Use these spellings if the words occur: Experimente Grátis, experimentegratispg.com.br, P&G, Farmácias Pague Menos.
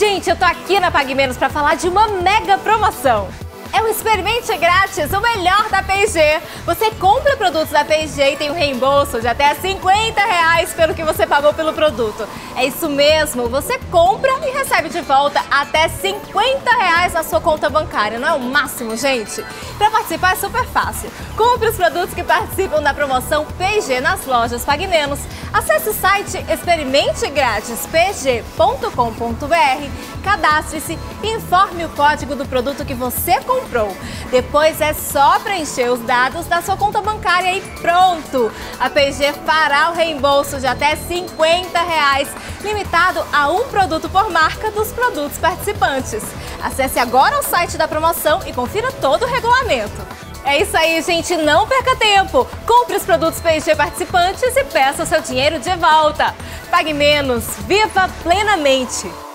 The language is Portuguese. Gente, eu tô aqui na Pague Menos pra falar de uma mega promoção. É o Experimente Grátis, o melhor da P&G. Você compra produtos da P&G e tem um reembolso de até R$50 pelo que você pagou pelo produto. É isso mesmo, você compra e recebe de volta até R$50 na sua conta bancária. Não é o máximo, gente? Para participar é super fácil. Compre os produtos que participam da promoção P&G nas lojas Pague Menos. Acesse o site experimentegratispg.com.br, cadastre-se e informe o código do produto que você comprou. Depois é só preencher os dados da sua conta bancária e pronto! A P&G fará o reembolso de até R$50, limitado a um produto por marca dos produtos participantes. Acesse agora o site da promoção e confira todo o regulamento. É isso aí, gente. Não perca tempo. Compre os produtos P&G participantes e peça o seu dinheiro de volta. Pague menos. Viva plenamente.